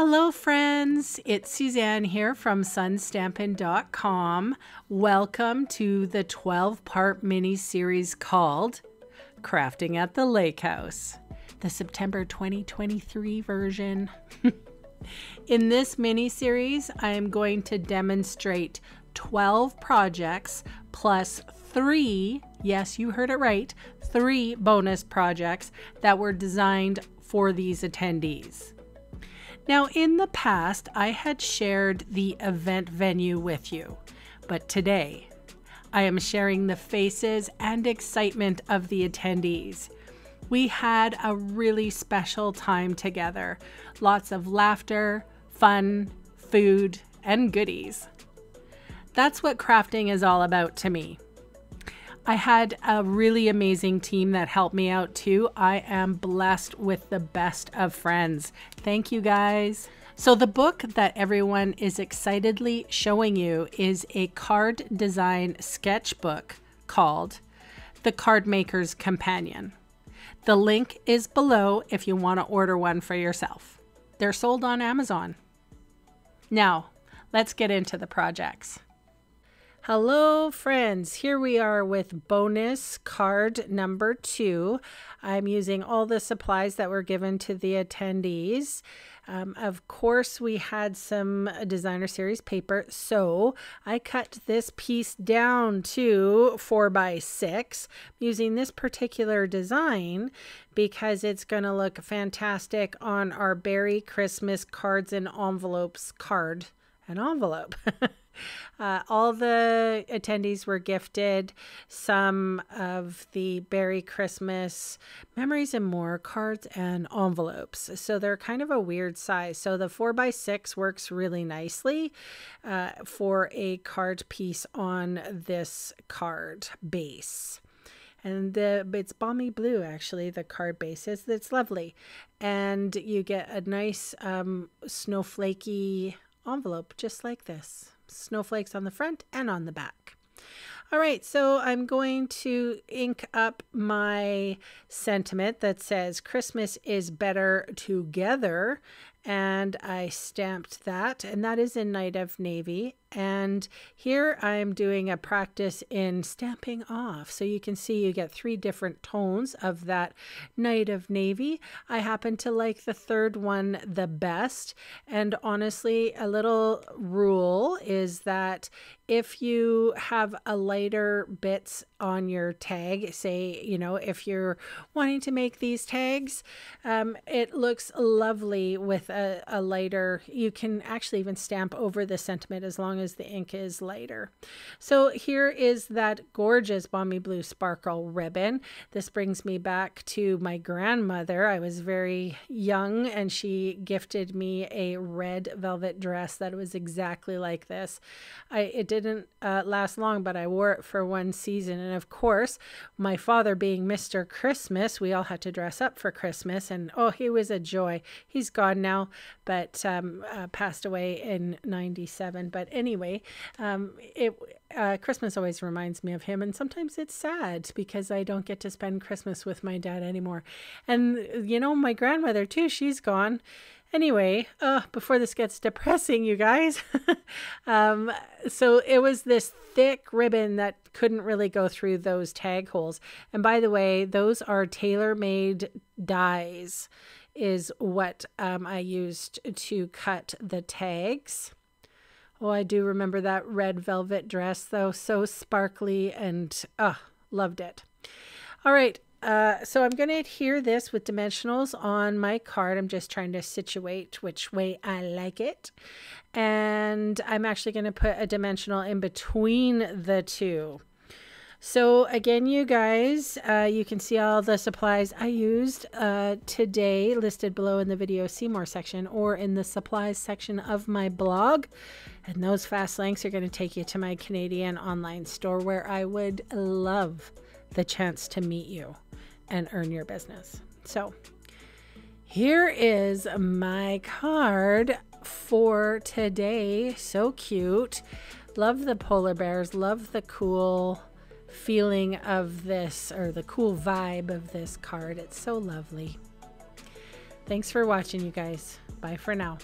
Hello friends, it's Suzanne here from sunstampin.com. Welcome to the 12-part mini-series called Crafting at the Lake House, the September 2023 version. In this mini-series, I am going to demonstrate 12 projects plus 3, yes, you heard it right, 3 bonus projects that were designed for these attendees. Now, in the past, I had shared the event venue with you, but today I am sharing the faces and excitement of the attendees. We had a really special time together. Lots of laughter, fun, food, and goodies. That's what crafting is all about to me. I had a really amazing team that helped me out too. I am blessed with the best of friends. Thank you guys. So the book that everyone is excitedly showing you is a card design sketchbook called The Card Maker's Companion. The link is below if you want to order one for yourself. They're sold on Amazon. Now, let's get into the projects. Hello friends, here we are with bonus card number 2. I'm using all the supplies that were given to the attendees. Of course, we had some designer series paper, so I cut this piece down to 4x6 using this particular design because it's going to look fantastic on our Beary Christmas cards and envelopes card and envelope. All the attendees were gifted some of the Beary Christmas Memories and More cards and envelopes. So they're kind of a weird size. So the 4x6 works really nicely for a card piece on this card base. And it's balmy blue, actually, the card base is. It's lovely. And you get a nice snowflakey envelope just like this. Snowflakes on the front and on the back. All right, so I'm going to ink up my sentiment that says Christmas is better together, and I stamped that, and that is in Night of Navy. And here I'm doing a practice in stamping off. So you can see you get 3 different tones of that Night of Navy. I happen to like the third one the best. And honestly, a little rule is that if you have a lighter bits on your tag, say, you know, if you're wanting to make these tags, it looks lovely with a lighter. You can actually even stamp over the sentiment as long as the ink is lighter. So here is that gorgeous balmy blue sparkle ribbon. This brings me back to my grandmother. I was very young and she gifted me a red velvet dress that was exactly like this. It didn't last long, but I wore it for one season. And of course, my father being Mr. Christmas, we all had to dress up for Christmas. And oh, he was a joy. He's gone now, but passed away in 97. But anyway, Christmas always reminds me of him, and sometimes it's sad because I don't get to spend Christmas with my dad anymore. And you know, my grandmother too, she's gone. Anyway, before this gets depressing, you guys, so it was this thick ribbon that couldn't really go through those tag holes. And by the way, those are Tailor Made Dies is what I used to cut the tags. Oh, I do remember that red velvet dress, though. So sparkly and loved it. All right. So I'm going to adhere this with dimensionals on my card. I'm just trying to situate which way I like it. And I'm actually going to put a dimensional in between the 2. So again, you guys, you can see all the supplies I used today listed below in the video see more section or in the supplies section of my blog. And those fast links are going to take you to my Canadian online store where I would love the chance to meet you and earn your business. So here is my card for today. So cute. Love the polar bears. Love the cool feeling of this, or the cool vibe of this card. It's so lovely. Thanks for watching, you guys. Bye for now.